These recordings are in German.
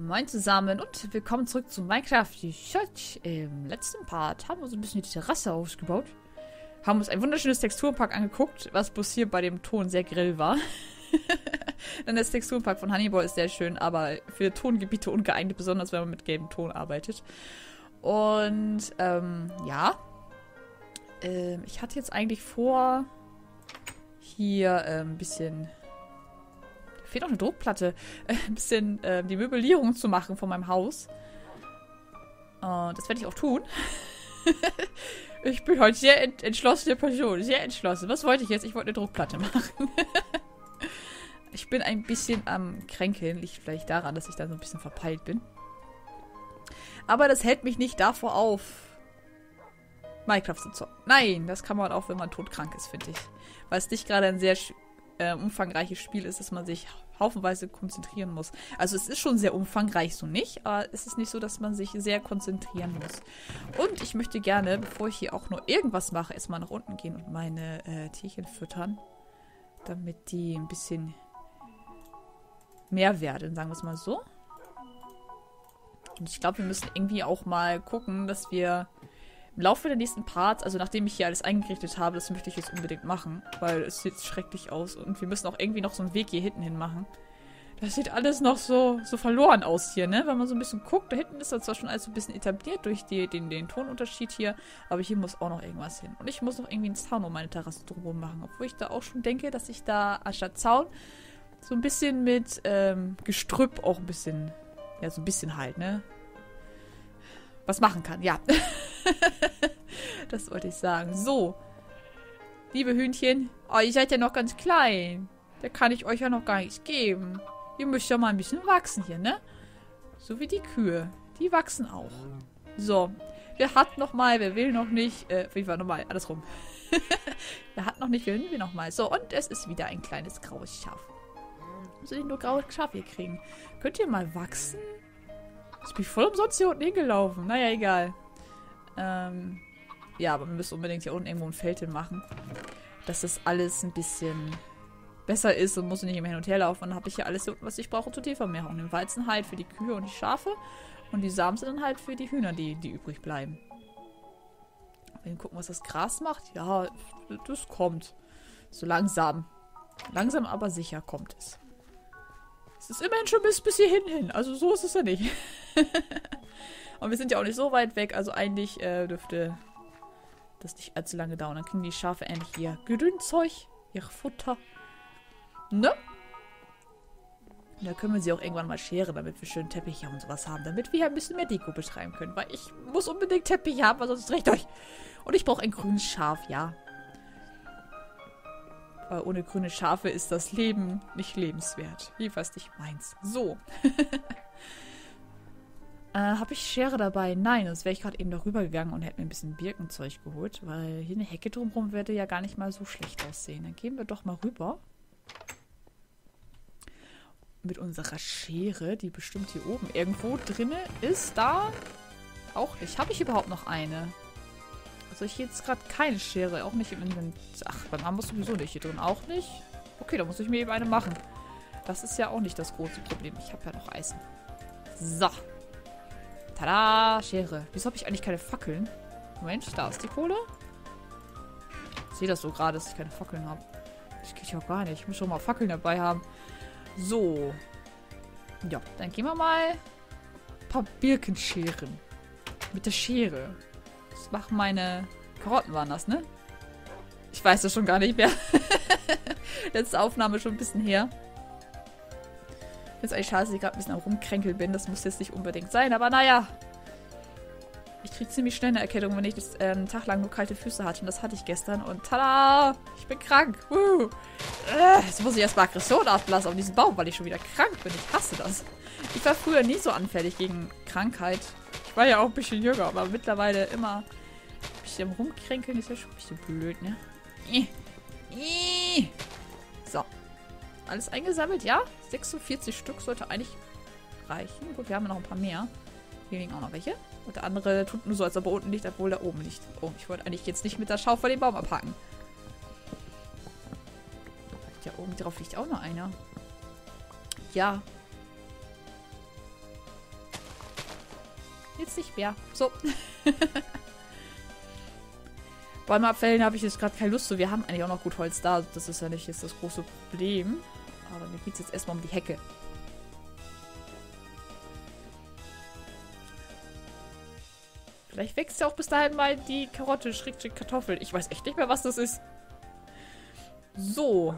Moin zusammen und willkommen zurück zu Minecraft. Im letzten Part haben wir so ein bisschen die Terrasse ausgebaut. Haben uns ein wunderschönes Texturenpark angeguckt, was bloß hier bei dem Ton sehr grell war. Denn das Texturenpark von Honeyball ist sehr schön, aber für Tongebiete ungeeignet, besonders wenn man mit gelbem Ton arbeitet. Und ich hatte jetzt eigentlich vor, hier ein bisschen... Fehlt auch eine Druckplatte. Ein bisschen die Möblierung zu machen von meinem Haus. Das werde ich auch tun. Ich bin heute sehr entschlossene Person. Sehr entschlossen. Was wollte ich jetzt? Ich wollte eine Druckplatte machen. Ich bin ein bisschen am Kränkeln. Liegt vielleicht daran, dass ich da so ein bisschen verpeilt bin. Aber das hält mich nicht davor auf, Minecraft zu zocken. Nein, das kann man auch, wenn man todkrank ist, finde ich. Weil es nicht gerade ein sehr... umfangreiches Spiel ist, dass man sich haufenweise konzentrieren muss. Also es ist schon sehr umfangreich, so nicht, aber es ist nicht so, dass man sich sehr konzentrieren muss. Und ich möchte gerne, bevor ich hier auch nur irgendwas mache, erstmal nach unten gehen und meine Tierchen füttern, damit die ein bisschen mehr werden, sagen wir es mal so. Und ich glaube, wir müssen irgendwie auch mal gucken, dass wir im Laufe der nächsten Parts, also nachdem ich hier alles eingerichtet habe, das möchte ich jetzt unbedingt machen, weil es sieht schrecklich aus und wir müssen auch irgendwie noch so einen Weg hier hinten hin machen. Das sieht alles noch so verloren aus hier, ne? Wenn man so ein bisschen guckt, da hinten ist das zwar schon alles so ein bisschen etabliert durch den Tonunterschied hier, aber hier muss auch noch irgendwas hin. Und ich muss noch irgendwie einen Zaun um meine Terrasse drumherum machen, obwohl ich da auch schon denke, dass ich da anstatt Zaun so ein bisschen mit Gestrüpp auch ein bisschen, ja so ein bisschen halt, ne? Was machen kann, ja. Das wollte ich sagen. So. Liebe Hühnchen. Oh, ihr seid ja noch ganz klein. Da kann ich euch ja noch gar nichts geben. Ihr müsst ja mal ein bisschen wachsen hier, ne? So wie die Kühe. Die wachsen auch. So. Wer hat noch mal, wer will noch nicht. Wie war nochmal? Alles rum. Wer hat noch nicht, wer will noch mal. So, und es ist wieder ein kleines graues Schaf. Muss ich nur graues Schaf hier kriegen. Könnt ihr mal wachsen? Ich bin voll umsonst hier unten hingelaufen. Naja, egal. Ja, aber wir müssen unbedingt hier unten irgendwo ein Feld hin machen. Dass das alles ein bisschen besser ist und muss nicht immer hin und her laufen. Und dann habe ich hier alles, was ich brauche zur Tiervermehrung. Den Weizen halt für die Kühe und die Schafe. Und die Samen sind dann halt für die Hühner, die übrig bleiben. Wir gucken, was das Gras macht. Ja, das kommt. So langsam. Langsam, aber sicher kommt es. Es ist immerhin schon bis hierhin hin. Also so ist es ja nicht. Und wir sind ja auch nicht so weit weg. Also eigentlich dürfte das nicht allzu lange dauern. Dann kriegen die Schafe endlich ihr Grünzeug, ihr Futter. Ne? Und da können wir sie auch irgendwann mal scheren, damit wir schön Teppiche und sowas haben. Damit wir hier ein bisschen mehr Deko betreiben können. Weil ich muss unbedingt Teppiche haben, weil sonst reicht euch. Und ich brauche ein grünes Schaf, ja. Weil ohne grüne Schafe ist das Leben nicht lebenswert. Jedenfalls nicht meins. So. Habe ich Schere dabei? Nein, sonst wäre ich gerade eben darüber gegangen und hätte mir ein bisschen Birkenzeug geholt. Weil hier eine Hecke drumherum würde ja gar nicht mal so schlecht aussehen. Dann gehen wir doch mal rüber. Mit unserer Schere, die bestimmt hier oben irgendwo drin ist. Da auch nicht. Habe ich überhaupt noch eine? Also ich jetzt gerade keine Schere, auch nicht im Inventar. Ach, beim Arm muss sowieso nicht hier drin, auch nicht. Okay, da muss ich mir eben eine machen. Das ist ja auch nicht das große Problem. Ich habe ja noch Eisen. So. Tada, Schere. Wieso habe ich eigentlich keine Fackeln? Moment, da ist die Kohle. Ich sehe das so gerade, dass ich keine Fackeln habe. Das geht ja auch gar nicht. Ich muss schon mal Fackeln dabei haben. So. Ja, dann gehen wir mal ein paar Birken scheren. Mit der Schere. Das machen meine... Karotten waren das, ne? Ich weiß das schon gar nicht mehr. Letzte Aufnahme schon ein bisschen her. Jetzt eigentlich schade, dass ich gerade ein bisschen am Rumkränkeln bin. Das muss jetzt nicht unbedingt sein, aber naja. Ich kriege ziemlich schnell eine Erkältung, wenn ich das einen Tag lang nur kalte Füße hatte. Und das hatte ich gestern. Und tada! Ich bin krank. Jetzt muss ich erstmal Aggression ablassen auf diesen Baum, weil ich schon wieder krank bin. Ich hasse das. Ich war früher nie so anfällig gegen Krankheit. War ja auch ein bisschen jünger, aber mittlerweile immer ein bisschen rumkränkeln ist ja schon ein bisschen blöd, ne? So. Alles eingesammelt, ja? 46 Stück sollte eigentlich reichen. Gut, wir haben noch ein paar mehr. Hier liegen auch noch welche. Und der andere tut nur so, als ob er unten liegt, obwohl da oben liegt. Oh, ich wollte eigentlich jetzt nicht mit der Schaufel den Baum abhacken. Da oben drauf liegt auch noch einer. Ja. Jetzt nicht mehr. So. Bäume abfällen habe ich jetzt gerade keine Lust zu. Wir haben eigentlich auch noch gut Holz da. Das ist ja nicht jetzt das große Problem. Aber mir geht es jetzt erstmal um die Hecke. Vielleicht wächst ja auch bis dahin mal die Karotte, Schrägstrich Kartoffel. Ich weiß echt nicht mehr, was das ist. So.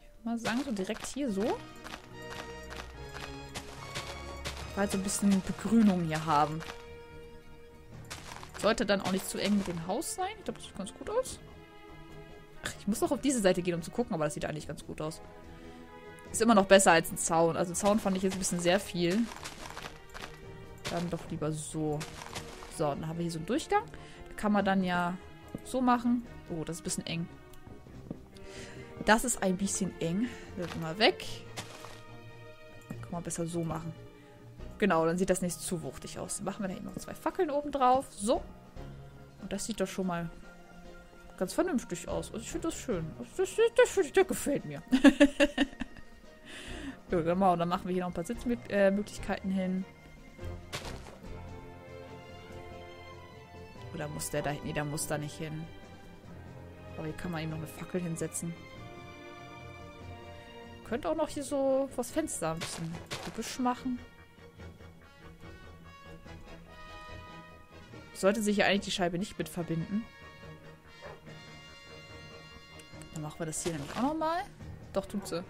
Ich würde mal sagen, so direkt hier so. Weil so ein bisschen Begrünung hier haben. Sollte dann auch nicht zu eng mit dem Haus sein. Ich glaube, das sieht ganz gut aus. Ach, ich muss noch auf diese Seite gehen, um zu gucken, aber das sieht eigentlich ganz gut aus. Ist immer noch besser als ein Zaun. Also Zaun fand ich jetzt ein bisschen sehr viel. Dann doch lieber so. So, dann haben wir hier so einen Durchgang. Da kann man dann ja so machen. Oh, das ist ein bisschen eng. Das ist ein bisschen eng. Das mal weg. Kann man besser so machen. Genau, dann sieht das nicht zu wuchtig aus. Dann machen wir da eben noch 2 Fackeln oben drauf. So. Und das sieht doch schon mal ganz vernünftig aus. Also ich finde das schön. Das gefällt mir. Ja, genau, dann machen wir hier noch ein paar Sitzmöglichkeiten hin. Oder muss der da hin? Nee, der muss da nicht hin. Aber hier kann man ihm noch eine Fackel hinsetzen. Könnte auch noch hier so vors Fenster ein bisschen Gebüsch machen. Sollte sich hier eigentlich die Scheibe nicht mit verbinden. Dann machen wir das hier nämlich auch nochmal. Doch, tut sie.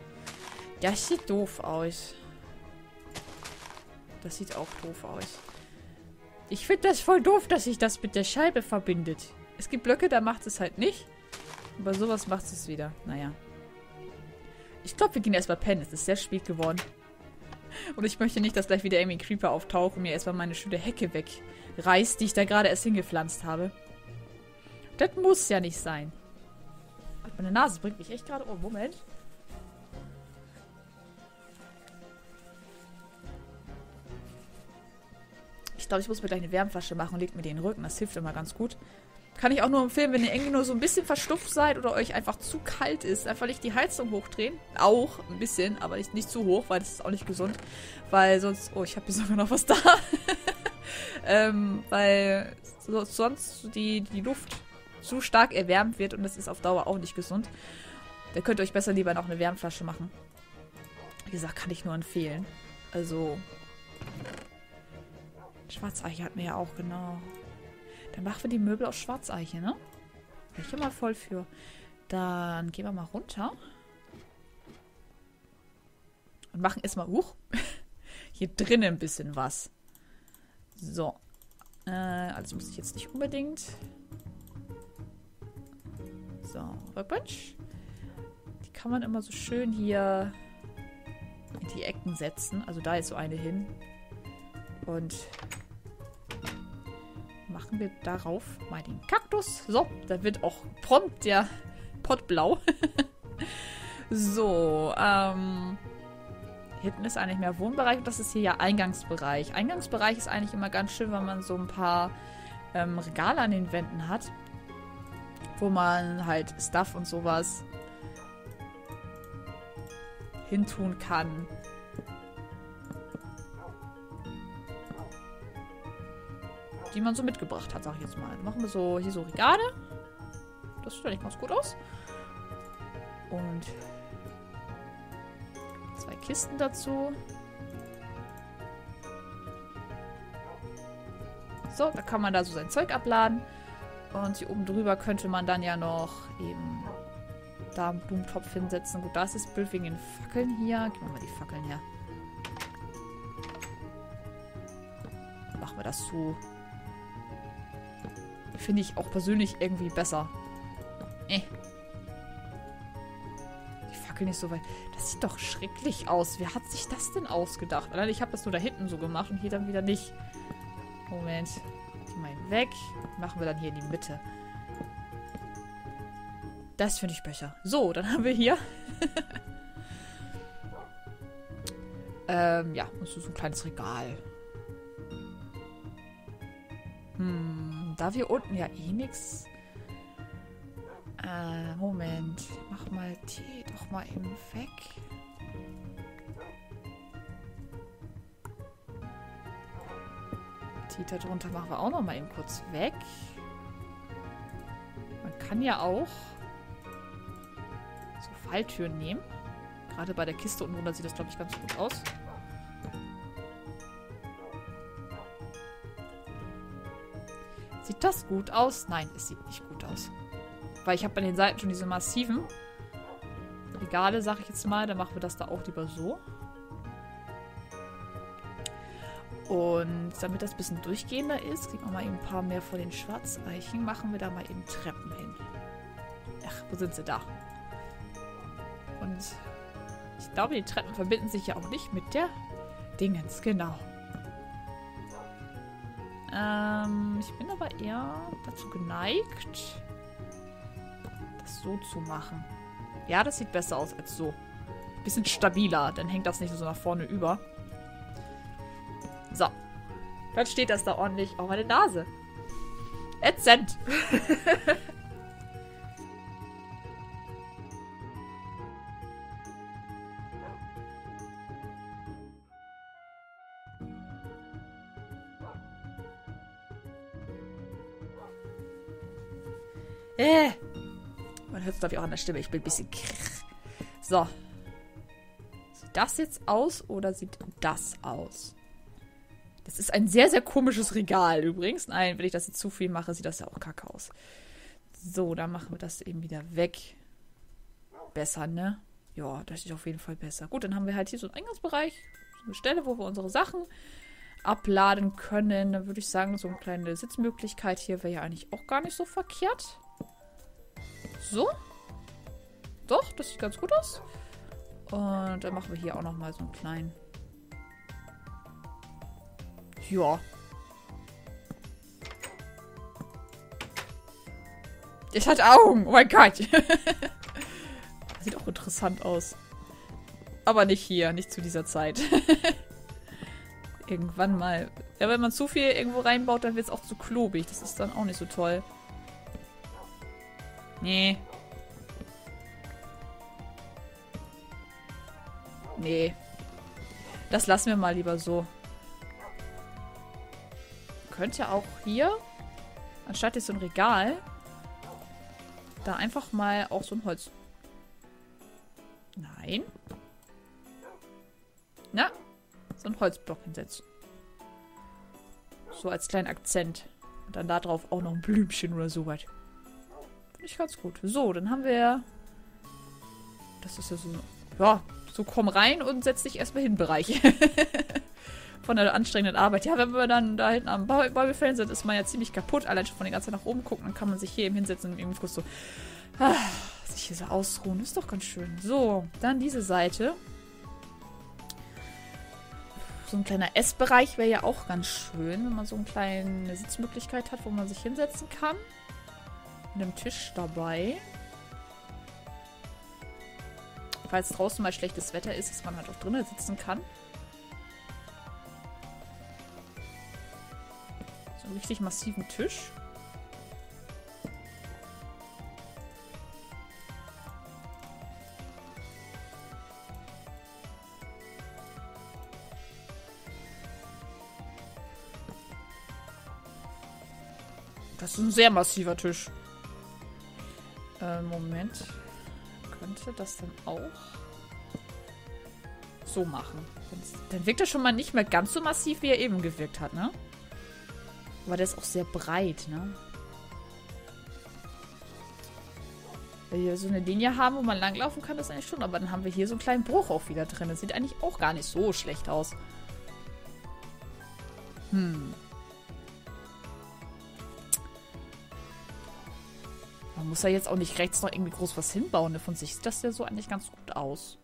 Das sieht doof aus. Das sieht auch doof aus. Ich finde das voll doof, dass sich das mit der Scheibe verbindet. Es gibt Blöcke, da macht es halt nicht. Aber sowas macht es wieder. Naja. Ich glaube, wir gehen erstmal pennen. Es ist sehr spät geworden. Und ich möchte nicht, dass gleich wieder Amy Creeper auftaucht und mir erstmal meine schöne Hecke wegreißt, die ich da gerade erst hingepflanzt habe. Das muss ja nicht sein. Meine Nase bringt mich echt gerade... Oh, Moment. Ich glaube, ich muss mir gleich eine Wärmflasche machen und legt mir den Rücken. Das hilft immer ganz gut. Kann ich auch nur empfehlen, wenn ihr irgendwie nur so ein bisschen verstopft seid oder euch einfach zu kalt ist. Einfach nicht die Heizung hochdrehen. Auch ein bisschen, aber nicht zu hoch, weil das ist auch nicht gesund. Weil sonst... Oh, ich habe hier sogar noch was da. Weil sonst die Luft zu stark erwärmt wird und das ist auf Dauer auch nicht gesund. Da könnt ihr euch besser lieber noch eine Wärmflasche machen. Wie gesagt, kann ich nur empfehlen. Also... Schwarzeiche hatten wir ja auch, genau. Dann machen wir die Möbel aus Schwarzeiche, ne? Bin ich immer voll für. Dann gehen wir mal runter. Und machen erstmal, hier drinnen ein bisschen was. So. Alles muss ich jetzt nicht unbedingt. So, Workbench. Die kann man immer so schön hier in die Ecken setzen. Also da ist so eine hin. Und machen wir darauf mal den Kaktus. So, da wird auch prompt der Pott blau. So, hinten ist eigentlich mehr Wohnbereich und das ist hier ja Eingangsbereich. Eingangsbereich ist eigentlich immer ganz schön, wenn man so ein paar Regale an den Wänden hat, wo man halt Stuff und sowas hintun kann. Die man so mitgebracht hat, sag ich jetzt mal. Machen wir so hier so Regale. Das sieht eigentlich ganz gut aus. Und 2 Kisten dazu. So, da kann man da so sein Zeug abladen. Und hier oben drüber könnte man dann ja noch eben da einen Blumentopf hinsetzen. Gut, da ist das Bild wegen den Fackeln hier. Gib mir mal die Fackeln her. Machen wir das so. Finde ich auch persönlich irgendwie besser. Die Fackel nicht so weit. Das sieht doch schrecklich aus. Wer hat sich das denn ausgedacht? Allein ich habe das nur da hinten so gemacht und hier dann wieder nicht. Moment. Die mal weg. Machen wir dann hier in die Mitte. Das finde ich besser. So, dann haben wir hier. Ja, und so ein kleines Regal. Da wir unten ja eh nichts. Moment. Mach mal die doch mal eben weg. Die da drunter machen wir auch noch mal eben kurz weg. Man kann ja auch so Falltüren nehmen. Gerade bei der Kiste unten runter sieht das, glaube ich, ganz gut aus. Sieht das gut aus? Nein, es sieht nicht gut aus. Weil ich habe an den Seiten schon diese massiven Regale, sage ich jetzt mal. Dann machen wir das da auch lieber so. Und damit das ein bisschen durchgehender ist, kriegen wir mal eben ein paar mehr von den Schwarzeichen, machen wir da mal eben Treppen hin. Ach, wo sind sie da? Und ich glaube, die Treppen verbinden sich ja auch nicht mit der Dingens, genau. Ich bin aber eher dazu geneigt, das so zu machen. Ja, das sieht besser aus als so. Ein bisschen stabiler, dann hängt das nicht so nach vorne über. So. Dann steht das da ordentlich auf meine Nase. Ätzend. Man hört es, glaube ich, auch an der Stimme. Ich bin ein bisschen krrr. So. Sieht das jetzt aus oder sieht das aus? Das ist ein sehr, sehr komisches Regal übrigens. Nein, wenn ich das jetzt zu viel mache, sieht das ja auch kacke aus. So, dann machen wir das eben wieder weg. Besser, ne? Ja, das ist auf jeden Fall besser. Gut, dann haben wir halt hier so einen Eingangsbereich. So eine Stelle, wo wir unsere Sachen abladen können. Dann würde ich sagen, so eine kleine Sitzmöglichkeit hier wäre ja eigentlich auch gar nicht so verkehrt. So. Doch, das sieht ganz gut aus. Und dann machen wir hier auch nochmal so einen kleinen... Ja. Es hat Augen. Oh mein Gott. Sieht auch interessant aus. Aber nicht hier. Nicht zu dieser Zeit. Irgendwann mal. Ja, wenn man zu viel irgendwo reinbaut, dann wird es auch zu klobig. Das ist dann auch nicht so toll. Nee. Nee. Das lassen wir mal lieber so. Könnte auch hier, anstatt jetzt so ein Regal, da einfach mal auch so ein Holz. Nein. Na, so ein Holzblock hinsetzen. So als kleinen Akzent. Und dann da drauf auch noch ein Blümchen oder sowas. Finde ich ganz gut. So, dann haben wir... Das ist ja so... Ja, so komm rein und setz dich erstmal hin, Bereich. Von der anstrengenden Arbeit. Ja, wenn wir dann da hinten am Bäume fällen sind, ist man ja ziemlich kaputt. Allein schon von der ganzen Zeit nach oben gucken, dann kann man sich hier eben hinsetzen und eben kurz so sich hier so ausruhen. Ist doch ganz schön. So, dann diese Seite. So ein kleiner Essbereich wäre ja auch ganz schön, wenn man so eine kleine Sitzmöglichkeit hat, wo man sich hinsetzen kann. Mit einem Tisch dabei. Falls draußen mal schlechtes Wetter ist, dass man halt auch drinnen sitzen kann. Richtig massiven Tisch. Das ist ein sehr massiver Tisch. Moment. Könnte das dann auch so machen? Dann wirkt er schon mal nicht mehr ganz so massiv, wie er eben gewirkt hat, ne? Aber der ist auch sehr breit, ne? Wenn wir so eine Linie haben, wo man langlaufen kann, das eigentlich schon. Aber dann haben wir hier so einen kleinen Bruch auch wieder drin. Das sieht eigentlich auch gar nicht so schlecht aus. Man muss ja jetzt auch nicht rechts noch irgendwie groß was hinbauen. Ne? Von sich sieht das ja so eigentlich ganz gut aus.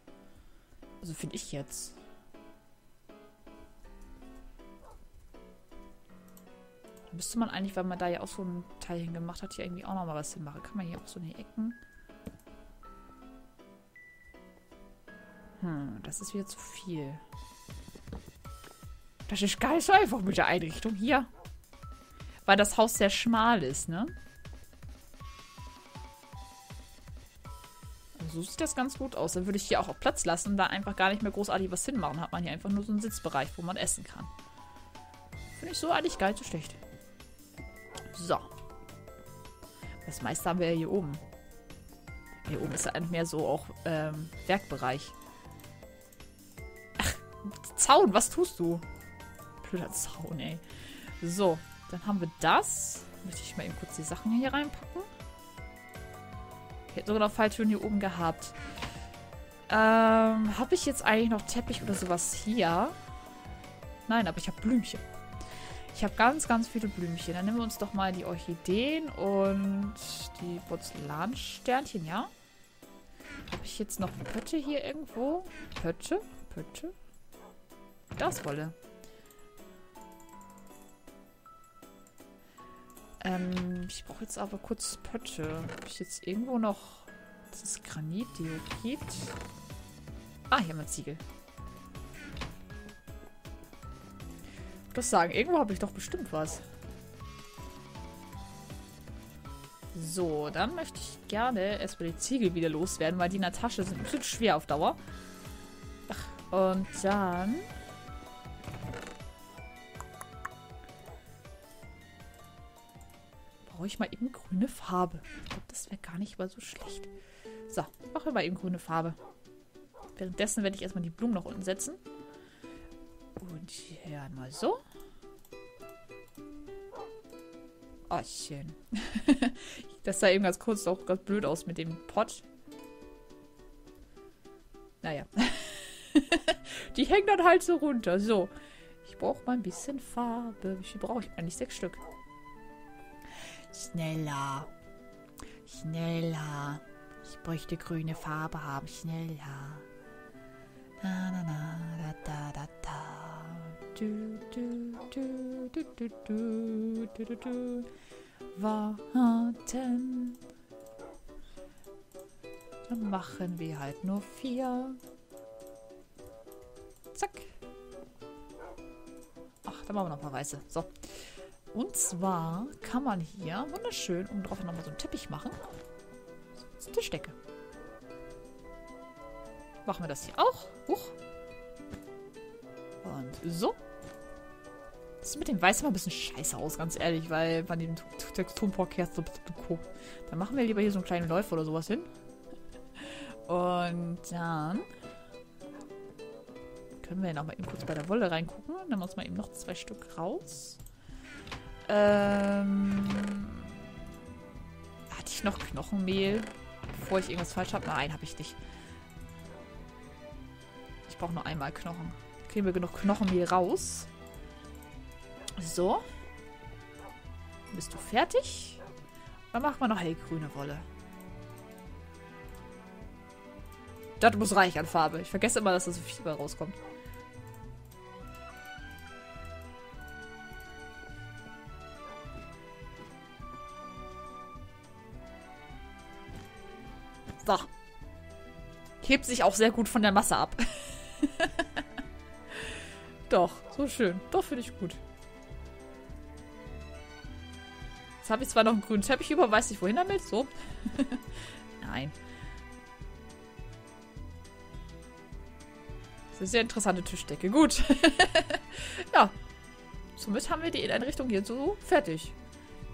Also finde ich jetzt. Müsste man eigentlich, weil man da ja auch so ein Teilchen gemacht hat, hier irgendwie auch nochmal was hinmachen. Kann man hier auch so in die Ecken? Das ist wieder zu viel. Das ist gar nicht so einfach mit der Einrichtung hier. Weil das Haus sehr schmal ist, ne? Also so sieht das ganz gut aus. Dann würde ich hier auch auf Platz lassen und da einfach gar nicht mehr großartig was hinmachen. Hat man hier einfach nur so einen Sitzbereich, wo man essen kann. Finde ich so eigentlich gar nicht so schlecht. So. Das meiste haben wir ja hier oben. Hier oben ist mehr so auch Werkbereich. Ach, Zaun, was tust du? Blöder Zaun, ey. So, dann haben wir das. Möchte ich mal eben kurz die Sachen hier reinpacken. Ich hätte sogar noch Falltüren hier oben gehabt. Habe ich jetzt eigentlich noch Teppich oder sowas hier? Nein, aber ich habe Blümchen. Ich habe ganz, ganz viele Blümchen. Dann nehmen wir uns doch mal die Orchideen und die Porzellansternchen, ja? Habe ich jetzt noch Pötte hier irgendwo? Pötte? Pötte? Das Wolle. Ich brauche jetzt aber kurz Pötte. Habe ich jetzt irgendwo noch... Das ist Granit, Diokid. Ah, hier haben wir Ziegel. Das sagen, irgendwo habe ich doch bestimmt was. So, dann möchte ich gerne erstmal die Ziegel wieder loswerden, weil die in der Tasche sind ein bisschen schwer auf Dauer. Ach, und dann... Brauche ich mal eben grüne Farbe. Ich glaube, das wäre gar nicht mal so schlecht. So, machen wir mal eben grüne Farbe. Währenddessen werde ich erstmal die Blumen nach unten setzen. Und hier einmal so. Oh, schön. Das sah eben ganz kurz auch ganz blöd aus mit dem Pott. Naja. Die hängen dann halt so runter. So. Ich brauche mal ein bisschen Farbe. Wie viel brauche ich eigentlich? 6 Stück. Schneller. Schneller. Ich bräuchte grüne Farbe haben. Schneller. Na, na, na, da, da, da, da. Du, du, du, du, du, du, du, du, du. Warten. Dann machen wir halt nur 4. Zack. Ach, da machen wir noch ein paar weiße. So. Und zwar kann man hier wunderschön oben drauf nochmal so einen Teppich machen. So, das ist eine Tischdecke. Machen wir das hier auch. Huch. Und so. Das sieht mit dem Weiß immer ein bisschen scheiße aus, ganz ehrlich, weil bei dem Texturenbock herrscht so ein bisschen Deko. Dann machen wir lieber hier so einen kleinen Läufer oder sowas hin. Und dann können wir ja nochmal eben kurz bei der Wolle reingucken. Dann nehmen wir uns mal eben noch 2 Stück raus. Hatte ich noch Knochenmehl? Bevor ich irgendwas falsch habe? Nein, habe ich nicht. Ich brauche nur einmal Knochen. Kriegen wir genug Knochenmehl raus? So. Bist du fertig? Dann machen wir noch hellgrüne Wolle. Das muss reich an Farbe. Ich vergesse immer, dass da so viel bei rauskommt. So. Hebt sich auch sehr gut von der Masse ab. Doch, so schön. Doch, finde ich gut. Jetzt habe ich zwar noch einen grünen Teppich über, weiß nicht wohin damit. So. Nein. Das ist eine sehr interessante Tischdecke. Gut. Ja. Somit haben wir die Inneneinrichtung hier so fertig.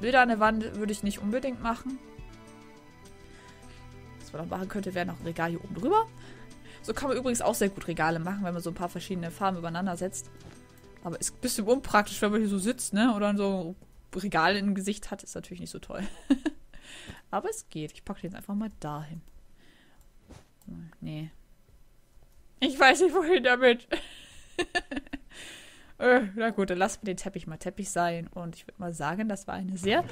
Bilder an der Wand würde ich nicht unbedingt machen. Noch machen könnte, wäre noch ein Regal hier oben drüber. So kann man übrigens auch sehr gut Regale machen, wenn man so ein paar verschiedene Farben übereinander setzt. Aber ist ein bisschen unpraktisch, wenn man hier so sitzt, ne? Oder so ein Regal im Gesicht hat. Ist natürlich nicht so toll. Aber es geht. Ich packe den jetzt einfach mal dahin. Nee. Ich weiß nicht, wohin damit. Na gut, dann lassen wir den Teppich mal Teppich sein. Und ich würde mal sagen, das war eine sehr,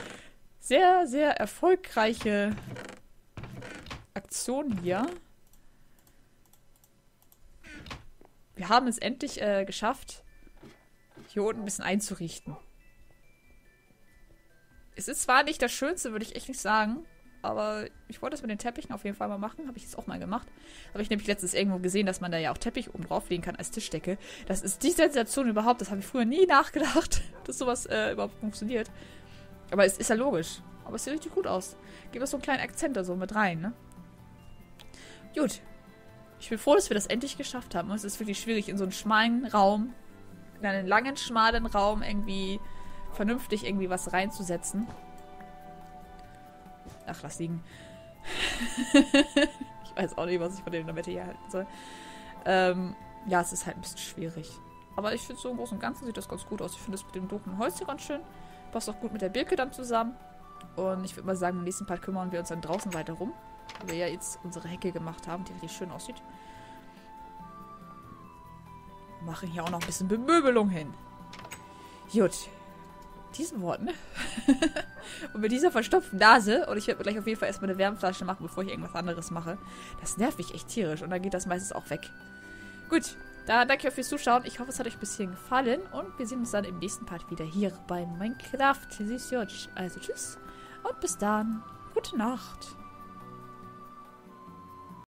sehr, sehr erfolgreiche Aktion hier. Wir haben es endlich geschafft, hier unten ein bisschen einzurichten. Es ist zwar nicht das Schönste, würde ich echt nicht sagen, aber ich wollte das mit den Teppichen auf jeden Fall mal machen. Habe ich jetzt auch mal gemacht. Habe ich nämlich letztens irgendwo gesehen, dass man da ja auch Teppich oben drauflegen kann als Tischdecke. Das ist die Sensation überhaupt. Das habe ich früher nie nachgedacht, dass sowas überhaupt funktioniert. Aber es ist ja logisch. Aber es sieht richtig gut aus. Gib es so einen kleinen Akzent da so mit rein, ne? Gut. Ich bin froh, dass wir das endlich geschafft haben. Und es ist wirklich schwierig, in so einem schmalen Raum in einen langen, schmalen Raum irgendwie vernünftig irgendwie was reinzusetzen. Ach, lass liegen. Ich weiß auch nicht, was ich von dem in der Mitte hier halten soll. Ja, es ist halt ein bisschen schwierig. Aber ich finde, so im Großen und Ganzen sieht das ganz gut aus. Ich finde es mit dem dunklen Holz hier ganz schön. Passt auch gut mit der Birke dann zusammen. Und ich würde mal sagen, im nächsten Part kümmern wir uns dann draußen weiter rum. Weil wir ja jetzt unsere Hecke gemacht haben, die richtig schön aussieht. Machen hier auch noch ein bisschen Bemöbelung hin. Gut. Diesen Worten. Und mit dieser verstopften Nase. Und ich werde mir gleich auf jeden Fall erstmal eine Wärmflasche machen, bevor ich irgendwas anderes mache. Das nervt mich echt tierisch. Und dann geht das meistens auch weg. Gut. Dann danke ich euch fürs Zuschauen. Ich hoffe, es hat euch ein bisschen gefallen. Und wir sehen uns dann im nächsten Part wieder hier bei Minecraft. Also tschüss. Und bis dann. Gute Nacht.